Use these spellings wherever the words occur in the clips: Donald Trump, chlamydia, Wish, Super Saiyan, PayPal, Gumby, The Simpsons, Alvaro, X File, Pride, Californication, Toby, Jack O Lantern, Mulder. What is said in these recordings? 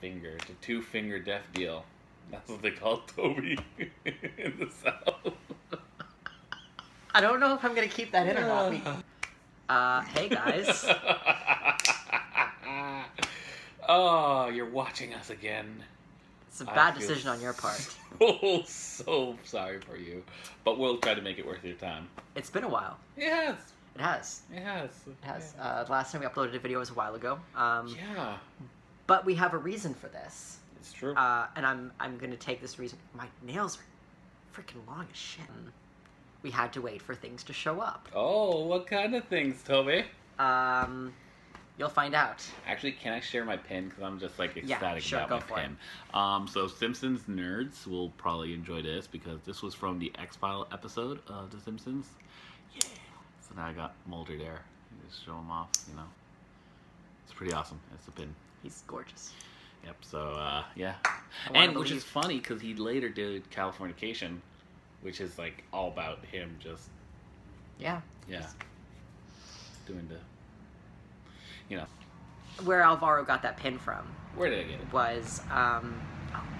finger. It's a two-finger death deal. That's what they call Toby in the South. I don't know if I'm going to keep that in or not. Hey, guys. Oh, you're watching us again. It's a bad decision on your part. Oh, so sorry for you. But we'll try to make it worth your time. It's been a while. Yes. It has. It has. It has. Yeah. Last time we uploaded a video was a while ago. Yeah. But we have a reason for this. It's true. And I'm going to take this reason. My nails are freaking long as shit. We had to wait for things to show up. Oh, what kind of things, Toby? You'll find out. Actually, can I share my pin? Because I'm just, like, ecstatic about my pin. So Simpsons nerds will probably enjoy this, because this was from the X File episode of The Simpsons. Yeah. So now I got Mulder there. Just show him off, you know. It's pretty awesome. It's a pin. He's gorgeous. Yep, so, yeah. And which is funny, because he later did Californication, which is, like, all about him just... Yeah. Yeah. Doing the... You know. Where Alvaro got that pin from... Where did I get it? ...was, Oh,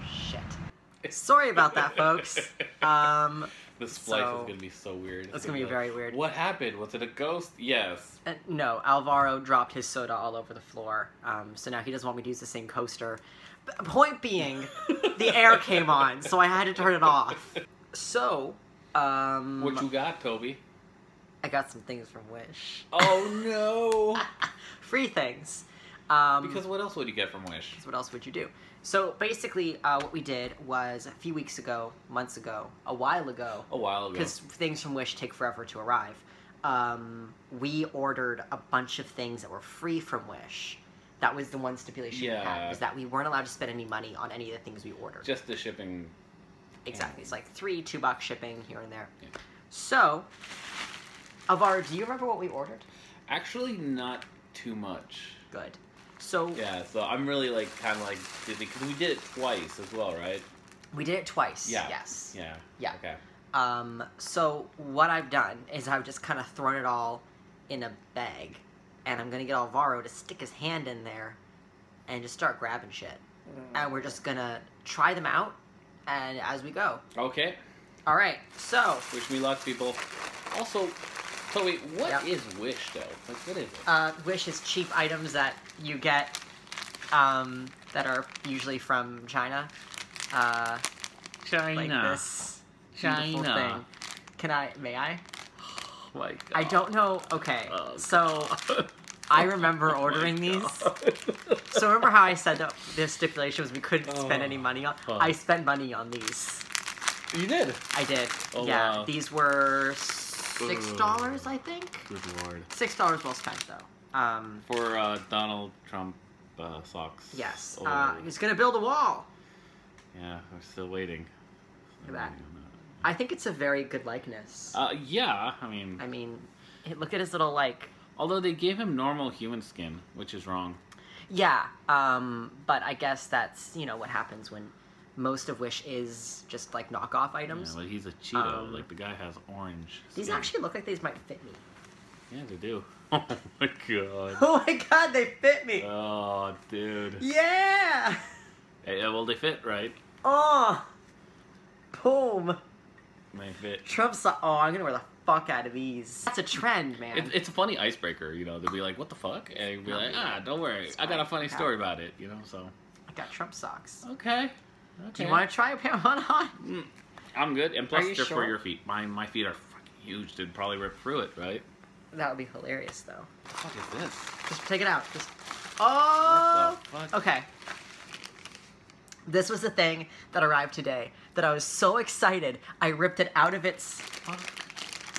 shit. Sorry about that, folks. This splice is going to be so weird. It's going to be very weird. What happened? Was it a ghost? Yes. No, Alvaro dropped his soda all over the floor, so now he doesn't want me to use the same coaster. But point being, the air came on, so I had to turn it off. So, what you got, Toby? I got some things from Wish. Oh, no! Free things. Because what else would you get from Wish? Because what else would you do? So, basically, what we did was a few weeks ago, months ago, a while ago. A while ago. Because things from Wish take forever to arrive. We ordered a bunch of things that were free from Wish. That was the one stipulation we had, is that we weren't allowed to spend any money on any of the things we ordered. Just the shipping... Exactly. It's like $2 shipping here and there. Yeah. So, Alvaro, do you remember what we ordered? Actually, not too much. Good. So... Yeah, so I'm really, like, kind of, like, dizzy, because we did it twice as well, right? We did it twice, yeah. Yes. Yeah. Yeah. Okay. So, what I've done is I've just kind of thrown it all in a bag, and I'm going to get Alvaro to stick his hand in there and just start grabbing shit. And we're just going to try them out. And as we go. Okay. All right. So. Wish me luck, people. Also, so wait, what is Wish though? Like, what is it? Wish is cheap items that you get that are usually from China. China. Like this beautiful thing. Can I? May I? Oh my God. I don't know. Okay. Oh, so. God. I remember ordering these. So remember how I said that the stipulation was we couldn't spend any money on? Huh. I spent money on these. You did? I did. Oh, yeah. Wow. These were $6, I think. Good Lord. $6 well spent, though. For Donald Trump socks. Yes. Oh. He's going to build a wall. Yeah, we're still waiting. Look at that. I think it's a very good likeness. Yeah, I mean... look at his little, like... Although they gave him normal human skin, which is wrong. Yeah, but I guess that's, you know, what happens when most of Wish is just, like, knockoff items. Yeah, like, he's a Cheeto. Like, the guy has orange skin. These actually look like these might fit me. Yeah, they do. Oh, my God. Oh, my God, they fit me. Oh, dude. Yeah! Hey, well, they fit, right? Oh! Boom! They fit. Trump's like, oh, I'm gonna wear the... fuck out of these. That's a trend, man. It's a funny icebreaker, you know. They'll be like, what the fuck? And you'll be like, ah, don't worry. I got a funny story about it, you know, so. I got Trump socks. Okay. Do you want to try a pair on? I'm good. And plus, they're for your feet. My feet are fucking huge. They'd probably rip through it, right? That would be hilarious, though. What the fuck is this? Just take it out. Just. Oh! What the fuck? Okay. This was the thing that arrived today that I was so excited, I ripped it out of its...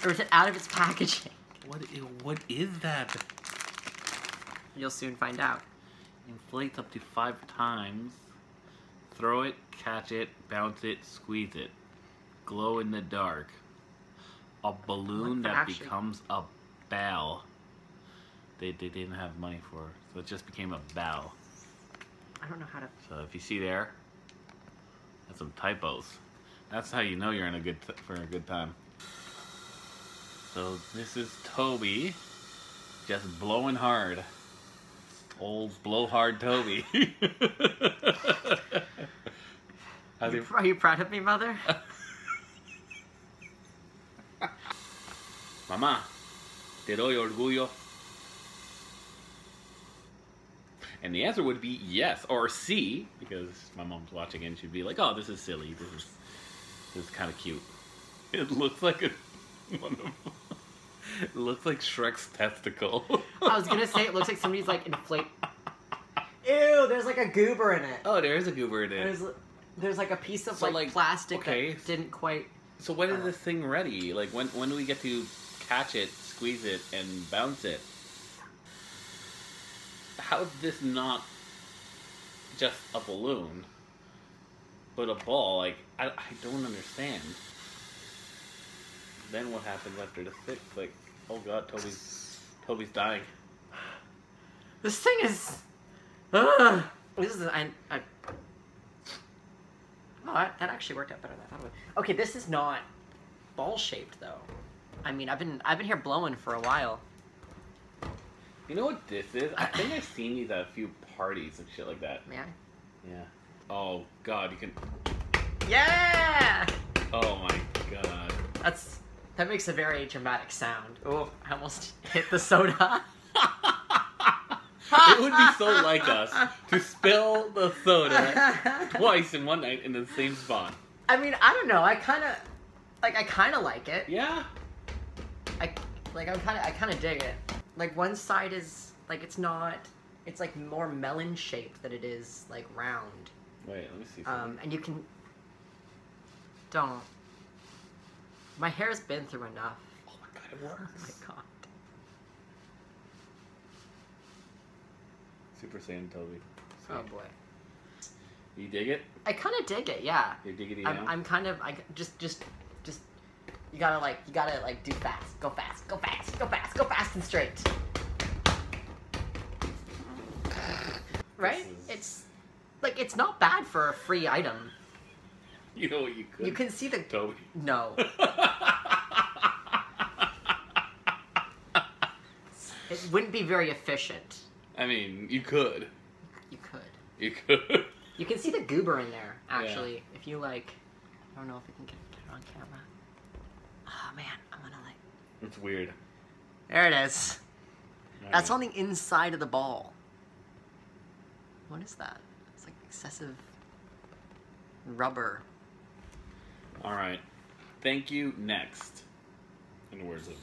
Or is it out of its packaging? What is that? You'll soon find out. Inflates up to 5 times. Throw it, catch it, bounce it, squeeze it. Glow in the dark. A balloon that becomes a bell. They didn't have money for it, so it just became a bell. I don't know how to... So if you see there, that's some typos. That's how you know you're in a good for a good time. So this is Toby, just blowing hard. Old blowhard Toby. Are you proud of me, Mother? Mamá, te doy orgullo. And the answer would be yes, or C, because my mom's watching and she'd be like, oh, this is silly. This is kind of cute. It looks like a wonderful... It looks like Shrek's testicle. I was going to say it looks like somebody's like inflate... Ew, there's like a goober in it. Oh, there is a goober in it. There's like a piece of so like plastic that didn't quite... So when is this thing ready? Like when do we get to catch it, squeeze it, and bounce it? How is this not just a balloon, but a ball? Like, I don't understand. Then what happens after the sixth? Like, oh god, Toby's dying. This thing is... Ugh. This is... Oh, that actually worked out better than I thought it would. Okay, this is not ball-shaped, though. I mean, I've been here blowing for a while. You know what this is? I think I've seen these at a few parties and shit like that. Yeah. Yeah. Oh god, you can... Yeah! Oh my god. That makes a very dramatic sound. Oh, I almost hit the soda. It would be so like us to spill the soda twice in one night in the same spot. I mean, I don't know. I kind of like it. Yeah. I kind of dig it. Like one side is like it's like more melon shaped than it is like round. Wait, let me see. And you can don't. My hair's been through enough. Oh my god, it works. Oh my god. Super Saiyan Toby. Sweet. Oh boy. You dig it? I kind of dig it, yeah. You're diggity now? I'm kind of, I just, you gotta like do fast. Go fast, go fast, go fast, go fast and straight. Right? It's, like, it's not bad for a free item. You know what you could? You can see the... Toby. No. It wouldn't be very efficient. I mean, you could. You could. You could. You can see the goober in there, actually. Yeah. If you, like... I don't know if we can get it on camera. Oh, man. I'm gonna, like... It's weird. There it is. Right. That's on the inside of the ball. What is that? It's, like, excessive rubber. All right. Thank you. Next. In the words of,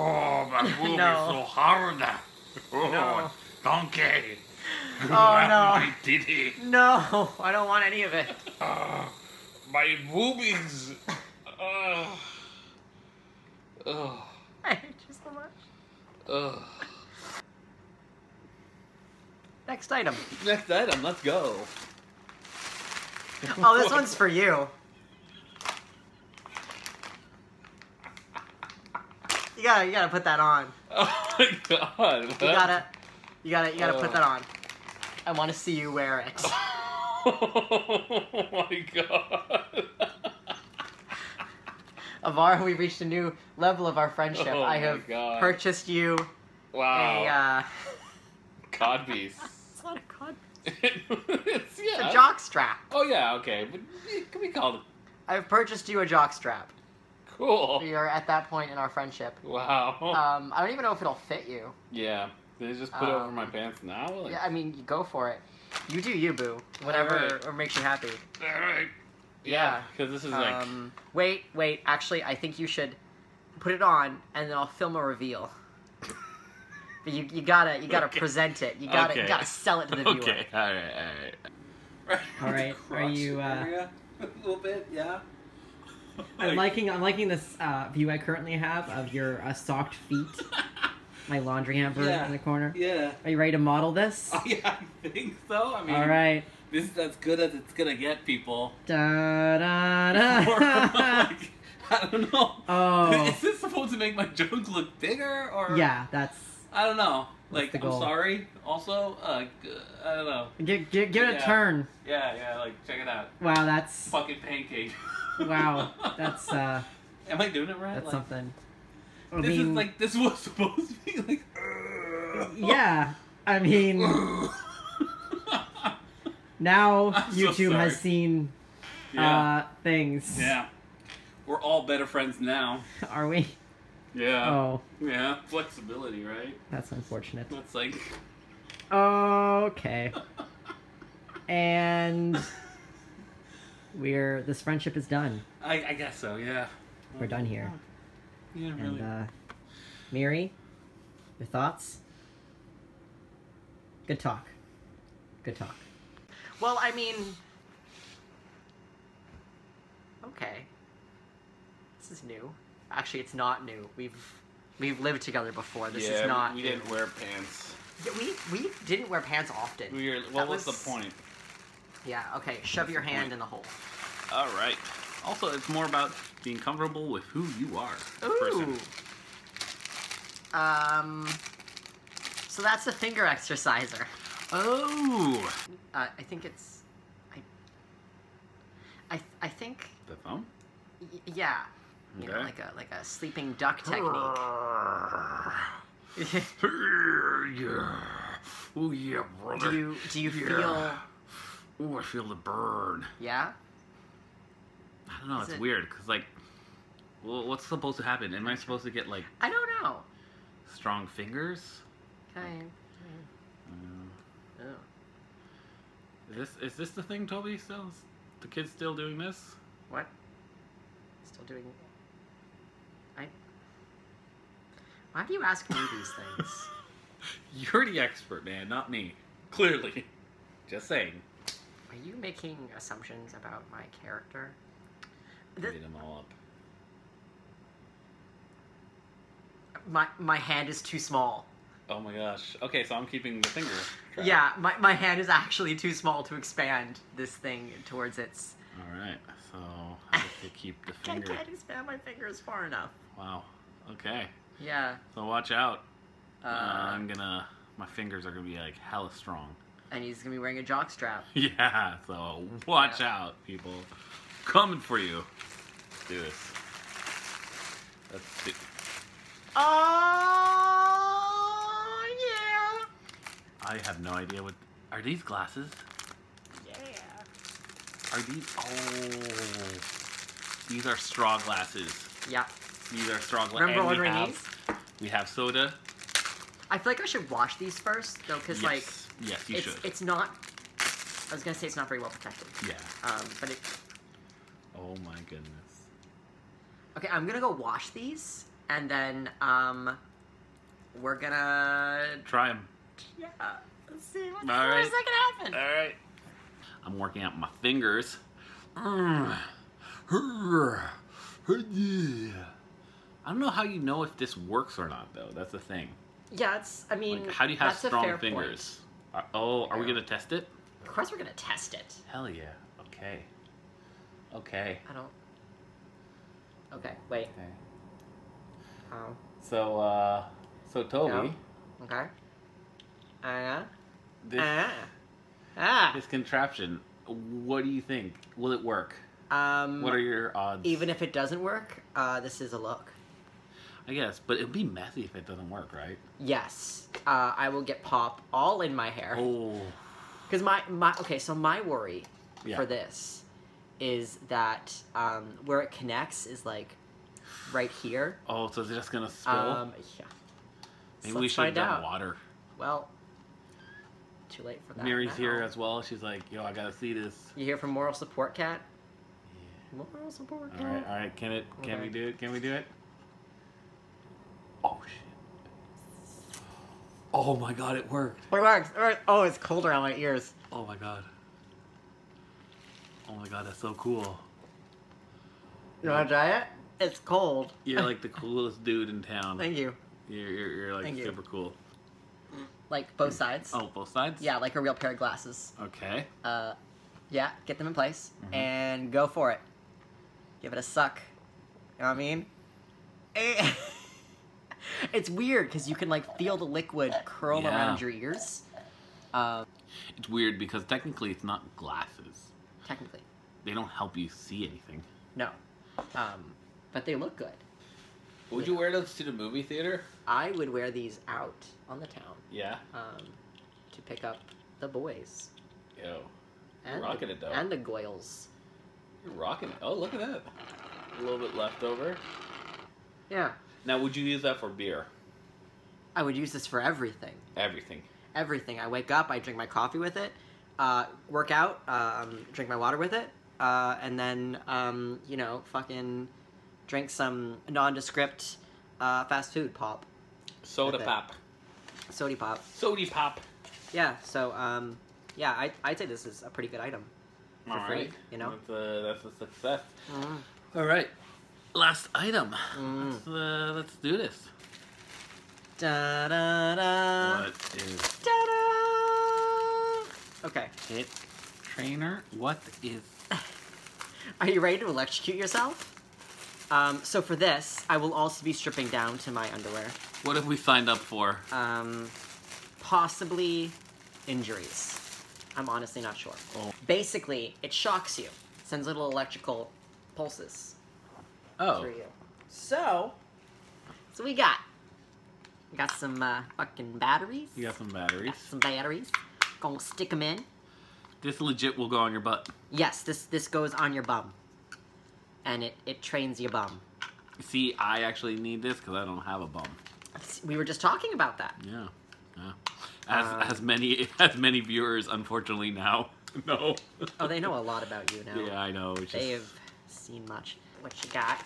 Oh, that movie's so hard. Oh, no. Donkey. Oh, no. My titty. No, I don't want any of it. My boobies. Ugh. I hate you so much. Ugh. Next item. Next item, let's go. Oh, this one's for you. You gotta put that on. Oh my god. What? You gotta put that on. I wanna see you wear it. Oh my god. Alvaro, we reached a new level of our friendship. Oh, I have purchased you wow. a... Codpiece. It's not a codpiece. It's, yeah. It's a jockstrap. Oh, yeah, okay. But can we call it? I have purchased you a jockstrap. Cool. We are at that point in our friendship. Wow. I don't even know if it'll fit you. Yeah. Did I just put it over my pants now? Like... Yeah, I mean, you go for it. You do you, boo. Whatever or makes you happy. All right. Yeah, because this is like... Wait, actually, I think you should put it on, and then I'll film a reveal. But you gotta okay. present it. You gotta sell it to the viewer. Okay, alright. Are you, a little bit, yeah? I'm liking this, view I currently have of your, socked feet. My laundry hamper in the corner. Yeah. Are you ready to model this? Oh, yeah, I think so. I mean... Alright. This is as good as it's gonna get, people. Da-da-da. Like, I don't know. Oh. Is this supposed to make my joke look bigger, or...? Yeah, that's... I don't know. Like, I'm sorry, also, I don't know. Give it a turn. Yeah, like, check it out. Wow, that's... Fucking pancake. Wow, that's, Am I doing it right? That's like, something. I this mean, is like this was supposed to be like. Yeah, I mean. Now I'm YouTube so has seen things. Yeah, we're all better friends now. Are we? Yeah. Oh. Yeah. Flexibility, right? That's unfortunate. That's like. Okay. And this friendship is done. I guess so. Yeah. We're done here. Yeah, really. And, Miri, your thoughts? Good talk. Good talk. Well, I mean, okay. This is new. Actually, it's not new. We've lived together before. This is not. We didn't wear pants. We didn't wear pants often. We were, well, what's the point? Yeah. Okay. Shove your hand in the hole. All right. Also, it's more about being comfortable with who you are. Ooh. So that's a finger exerciser. Oh. I think it's. I think. The phone. Yeah. Okay. You know, like a sleeping duck technique. Yeah. Oh yeah, brother. Do you feel? Oh, I feel the burn. Yeah. I don't know. It's weird because, like, well, what's supposed to happen? Am I supposed to get, like, I don't know, strong fingers? Kind. Like, oh. Is this the thing, Toby? Still, is the kid's still doing this? What? Still doing? Why do you ask me these things? You're the expert, man, not me. Clearly. Just saying. Are you making assumptions about my character? Made them all up. My hand is too small. Oh my gosh. Okay, so I'm keeping the finger track. Yeah, my hand is actually too small to expand this thing towards its. All right, so I have to keep the finger. I can't expand my fingers far enough. Wow. Okay. Yeah. So watch out. My fingers are gonna be like hella strong. And he's gonna be wearing a jockstrap. Yeah. So watch out, people. Coming for you. Let's do this. Let's do. Oh yeah. I have no idea what. Are these glasses? Yeah. Are these? Oh. These are straw glasses. Yeah. These are straw glasses. Remember ordering these? We have soda. I feel like I should wash these first, though, because, like, yes, you should. It's not. I was gonna say it's not very well protected. Yeah. But it. Oh my goodness. Okay, I'm gonna go wash these, and then we're gonna try them. Yeah. Let's see what's that gonna happen. All right. I'm working out my fingers. I don't know how you know if this works or not, though. That's the thing. Yeah, it's. I mean, like, how do you have strong fingers? Are we gonna test it? Of course, we're gonna test it. Hell yeah! Okay. Okay. I don't. Okay. Wait. Okay. So, Toby. No. Okay. This contraption. What do you think? Will it work? What are your odds? Even if it doesn't work, this is a look. I guess, but it'd be messy if it doesn't work, right? Yes. I will get pop all in my hair. Oh. Because my worry for this is that where it connects is, like, right here. Oh, so is it just going to spill? Yeah. Maybe we should have done water. Well, too late for that. Mary's here as well. She's like, yo, I got to see this. You hear from Moral Support Cat? Yeah. Moral Support Cat. All right. Can we do it? Can we do it? Oh shit! Oh my god, it worked. It works. Oh, it's cold around my ears. Oh my god. Oh my god, that's so cool. You want to try it? It's cold. You're like the coolest dude in town. Thank you. You're like super cool. Like both sides. Oh, both sides. Yeah, like a real pair of glasses. Okay. Yeah, get them in place and go for it. Give it a suck. You know what I mean? It's weird because you can, like, feel the liquid curl around your ears. It's weird because technically it's not glasses. Technically. They don't help you see anything. No. but they look good. Would you wear those to the movie theater? I would wear these out on the town. Yeah. To pick up the boys. Yo. You're rocking it, though. And the goyles. You're rocking it. Oh, look at that. A little bit left over. Yeah. Now, would you use that for beer? I would use this for everything. Everything. Everything. I wake up, I drink my coffee with it, work out, drink my water with it, and then, you know, fucking drink some nondescript fast food pop. Soda pop. Sody pop. Sody pop. Yeah, so, yeah, I'd say this is a pretty good item. For all free, right. You know? That's a success. All right. Last item. Let's do this. Da, da, da. What is... Da, da. Okay. Hit trainer. What is... Are you ready to electrocute yourself? So for this, I will also be stripping down to my underwear. What have we signed up for? Possibly injuries. I'm honestly not sure. Oh. Basically, it shocks you. Sends little electrical pulses through you. So we got some fucking batteries. You got some batteries. Got some batteries. Gonna stick them in. This legit will go on your butt. Yes, this goes on your bum. And it trains your bum. See, I actually need this because I don't have a bum. We were just talking about that. Yeah, yeah. As many viewers, unfortunately, now know. Oh, they know a lot about you now. Yeah, I know. They've seen much. What you got?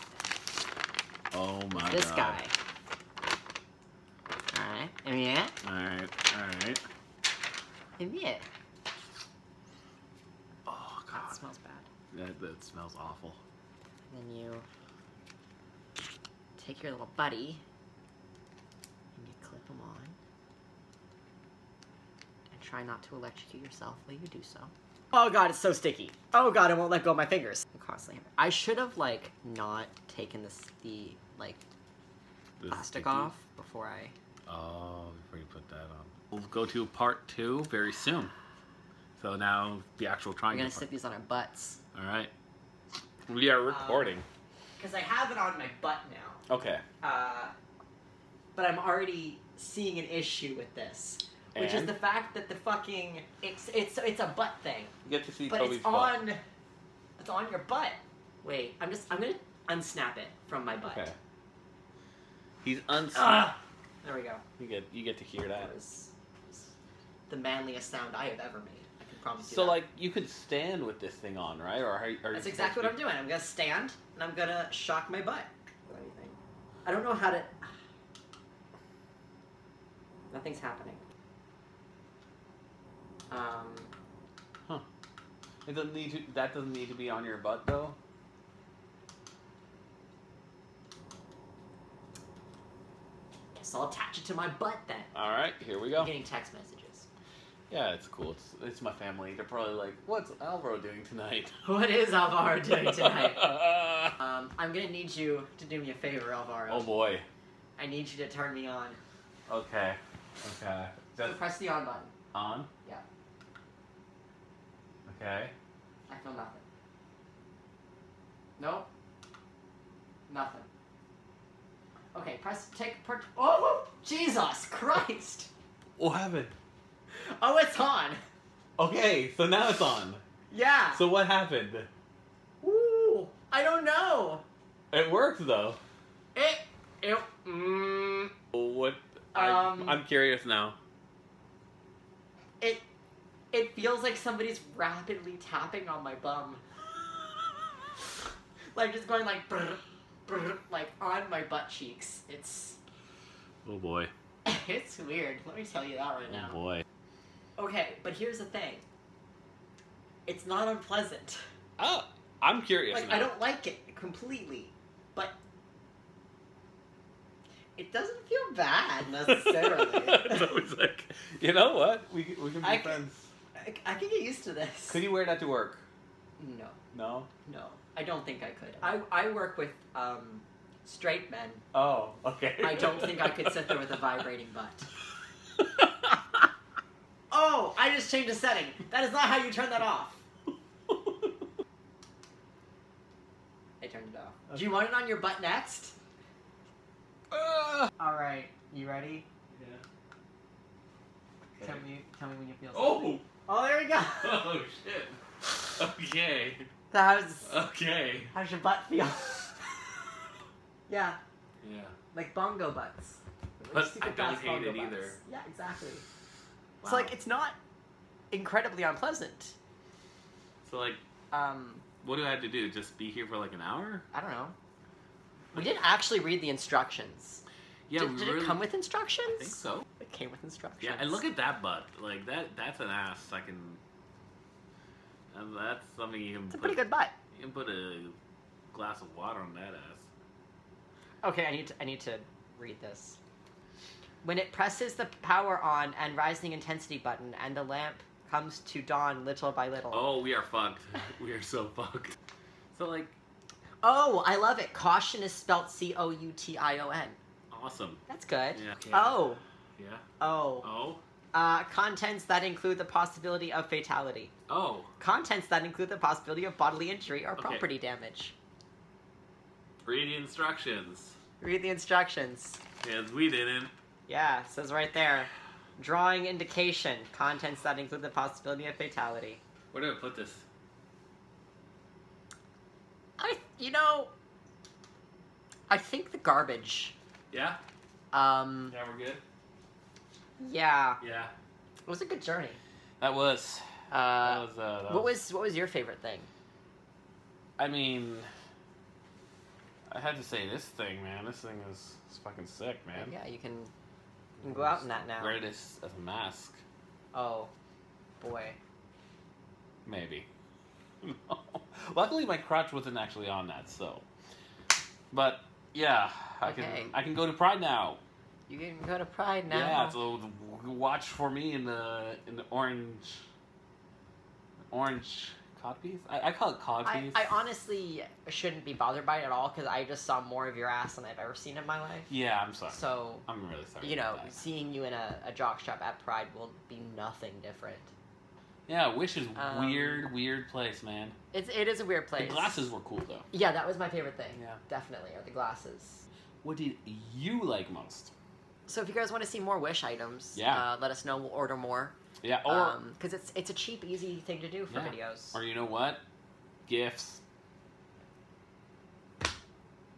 Oh my god. This guy. All right. Yeah. All right. All right. Yeah. Oh god. That smells bad. That smells awful. And then you take your little buddy and you clip him on. And try not to electrocute yourself while you do so. Oh god, it's so sticky. Oh god, I won't let go of my fingers. I'm constantly hammered. I should have, like, not taken the plastic off before I... Oh, before you put that on. We'll go to part two very soon. So now, the actual triangle. We're gonna sit these on our butts. Alright. We are recording. Because I have it on my butt now. Okay. But I'm already seeing an issue with this, which is the fact that the fucking it's a butt thing. You get to see Toby's butt. It's on your butt. Wait, I'm gonna unsnap it from my butt. Okay. He's unsnapped. There we go. You get to hear that. That was the manliest sound I have ever made. So, like, you could stand with this thing on, right? Or that's exactly what I'm doing. I'm going to stand, and I'm going to shock my butt. I don't know how to... Nothing's happening. Huh. It doesn't need to... That doesn't need to be on your butt, though? Yes, I'll attach it to my butt, then. Alright, here we go. I'm getting text messages. Yeah, it's cool. It's my family. They're probably like, what's Alvaro doing tonight? What is Alvaro doing tonight? I'm going to need you to do me a favor, Alvaro. Oh, boy. I need you to turn me on. Okay. Okay. So press the on button. On? Yeah. Okay. I feel nothing. Nope. Nothing. Okay, oh, Jesus Christ. What happened? Oh, it's on! Okay, so now it's on. Yeah. So what happened? Ooh, I don't know. It worked, though. What? I'm curious now. It feels like somebody's rapidly tapping on my bum. Like, just going like, brr, brr, like, on my butt cheeks. It's... Oh, boy. It's weird. Let me tell you that right now. Oh, boy. Okay, but here's the thing. It's not unpleasant. Oh, I'm curious. Like, now. I don't like it completely, but it doesn't feel bad necessarily. So it's like, you know what? We can be friends. I can get used to this. Could you wear that to work? No. No. No. I don't think I could. I work with straight men. Oh, okay. I don't think I could sit there with a vibrating butt. Oh, I just changed a setting. That is not how you turn that off. It turned it off. Okay. Do you want it on your butt next? Alright, you ready? Yeah. Tell me when you feel something. Oh! Oh, there we go! Oh, shit. Okay. That was... Okay. How's your butt feel? Yeah. Yeah. Like bongo butts. But I don't hate it either. Yeah, exactly. Wow. So, like, it's not incredibly unpleasant. So, like, what do I have to do? Just be here for, like, an hour? I don't know. We didn't actually read the instructions. Yeah, did it come with instructions? I think so. It came with instructions. Yeah, and look at that butt. Like, that's an ass I can... That's something you can... It's a pretty good butt. You can put a glass of water on that ass. Okay, I need to read this. When it presses the power on and rising intensity button and the lamp comes to dawn little by little. Oh, we are fucked. We are so fucked. So, like... Oh, I love it. Caution is spelt C-O-U-T-I-O-N. Awesome. That's good. Yeah. Okay. Oh. Yeah. Oh. Oh. Contents that include the possibility of fatality. Oh. Contents that include the possibility of bodily injury or property damage. Read the instructions. Read the instructions. Yes, we didn't. Yeah, it says right there. Drawing indication. Contents that include the possibility of fatality. Where do I put this? I think the garbage. Yeah? Yeah, we're good? Yeah. Yeah. It was a good journey. That was. What was your favorite thing? I mean... I had to say this thing, man. This thing is fucking sick, man. Yeah, you can go out in that now. Wear this as a mask. Oh. Boy. Maybe. No. Luckily, my crotch wasn't actually on that, so. But, yeah. I can go to Pride now. You can go to Pride now? Yeah, so watch for me in the orange codpiece? I call it codpiece. I honestly shouldn't be bothered by it at all, because I just saw more of your ass than I've ever seen in my life. Yeah, I'm sorry. So, I'm really sorry. You know, seeing you in a jock shop at Pride will be nothing different. Yeah, Wish is weird place, man. It is a weird place. The glasses were cool, though. Yeah, that was my favorite thing. Yeah. Definitely, are the glasses. What did you like most? So if you guys want to see more Wish items, let us know. We'll order more. Yeah, or... Because it's a cheap, easy thing to do for videos. Or you know what? Gifts.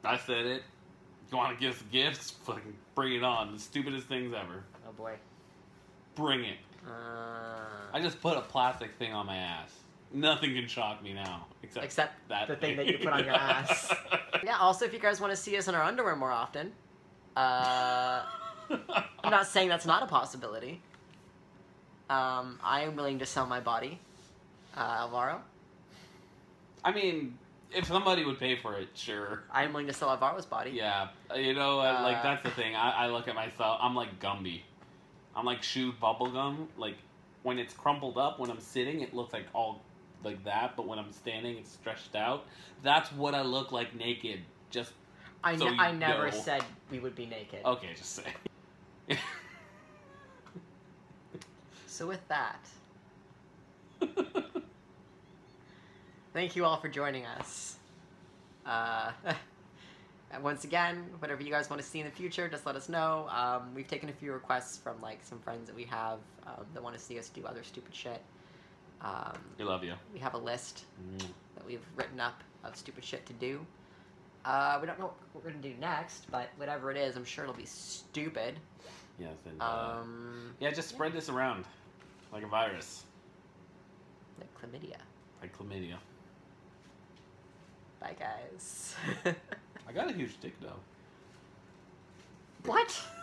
I said it. If you want to give gifts, fucking bring it on. The stupidest things ever. Oh, boy. Bring it. I just put a plastic thing on my ass. Nothing can shock me now. Except the thing that you put on your ass. Yeah, also if you guys want to see us in our underwear more often. I'm not saying that's not a possibility. I am willing to sell my body. Alvaro? I mean, if somebody would pay for it, sure. I am willing to sell Alvaro's body. Yeah, you know, like that's the thing. I look at myself, I'm like Gumby. I'm like chew bubblegum, like when it's crumpled up, when I'm sitting, it looks like all like that, but when I'm standing, it's stretched out. That's what I look like naked, just I never said we would be naked. Okay, just say. So with that, thank you all for joining us. And once again, whatever you guys want to see in the future, just let us know. We've taken a few requests from like some friends that we have that want to see us do other stupid shit. We love you. We have a list that we've written up of stupid shit to do. We don't know what we're going to do next, but whatever it is, I'm sure it'll be stupid. Yes, and, yeah, just spread this around like a virus. Like chlamydia. Like chlamydia. Bye, guys. I got a huge dick, though. What?